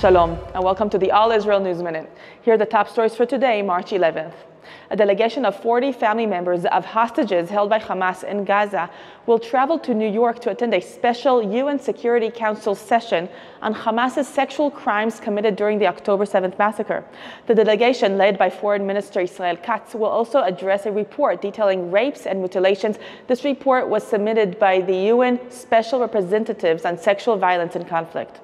Shalom, and welcome to the All Israel News Minute. Here are the top stories for today, March 11th. A delegation of 40 family members of hostages held by Hamas in Gaza will travel to New York to attend a special UN Security Council session on Hamas's sexual crimes committed during the October 7th massacre. The delegation, led by Foreign Minister Israel Katz, will also address a report detailing rapes and mutilations. This report was submitted by the UN Special Representatives on Sexual Violence in Conflict.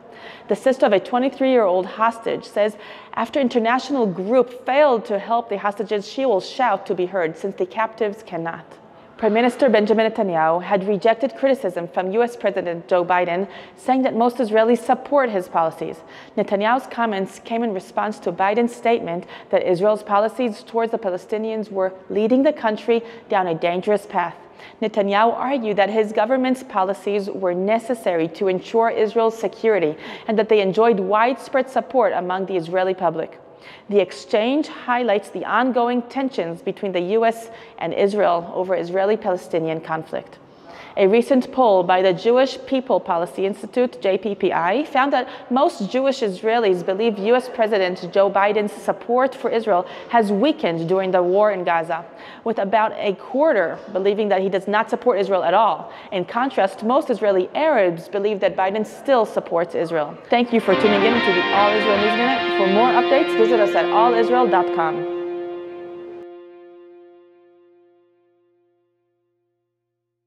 The sister of a 23-year-old hostage says after an international group failed to help the hostages, she will shout to be heard since the captives cannot. Prime Minister Benjamin Netanyahu had rejected criticism from U.S. President Joe Biden, saying that most Israelis support his policies. Netanyahu's comments came in response to Biden's statement that Israel's policies towards the Palestinians were leading the country down a dangerous path. Netanyahu argued that his government's policies were necessary to ensure Israel's security and that they enjoyed widespread support among the Israeli public. The exchange highlights the ongoing tensions between the U.S. and Israel over Israeli-Palestinian conflict. A recent poll by the Jewish People Policy Institute, JPPI, found that most Jewish Israelis believe U.S. President Joe Biden's support for Israel has weakened during the war in Gaza, with about a quarter believing that he does not support Israel at all. In contrast, most Israeli Arabs believe that Biden still supports Israel. Thank you for tuning in to the All Israel News Minute. For more updates, visit us at allisrael.com.